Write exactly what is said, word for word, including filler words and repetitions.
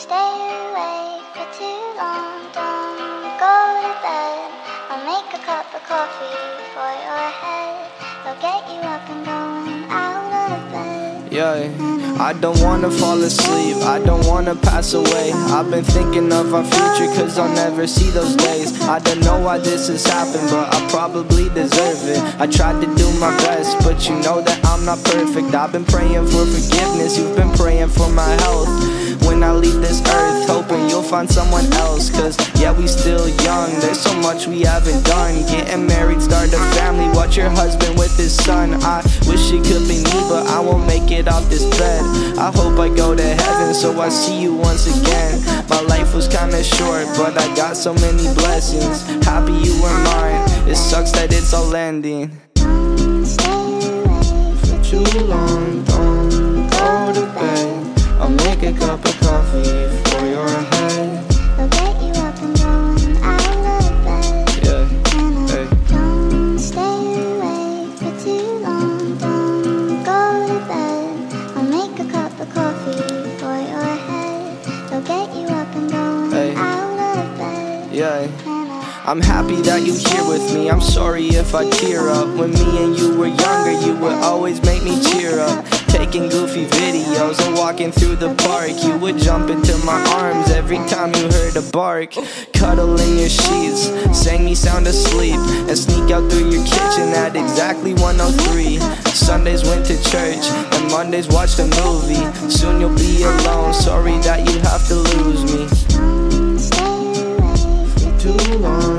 stay awake for too long. Don't go to bed, I'll make a cup of coffee for your head. I'll get you up and going out of bed. Yeah, I don't wanna fall asleep, I don't wanna pass away. I've been thinking of our future, cause I'll never see those days. I don't know why this has happened, but I probably deserve it. I tried to do my best, but you know that I'm not perfect. I've been praying for forgiveness, you've been praying for my health. When I leave this earth, hoping you'll find someone else. Cause yeah, we still young, there's so much we haven't done. Getting married, start a family, watch your husband with his son. I wish it could be me, but I won't make it off this bed. I hope I go to heaven, so I see you once again. My life was kinda short, but I got so many blessings. Happy you were mine, it sucks that it's all ending. Stay away for too long, don't go to bed. I'll make a cup of coffee for your head. I'll get you up and going out of bed. Yeah. And I hey. Don't stay awake for too long. Don't go to bed. I'll make a cup of coffee for your head. I'll get you up and going hey. Out of bed. Yeah. I'm happy that you're here with me, I'm sorry if I tear up. When me and you were younger, you would always make me cheer up. Taking goofy videos and walking through the park, you would jump into my arms every time you heard a bark. Cuddling your sheets, sang me sound asleep, and sneak out through your kitchen at exactly one oh three. Sundays went to church, and Mondays watched a movie. Soon you'll be alone, sorry that you have to lose me. Stay away for too long.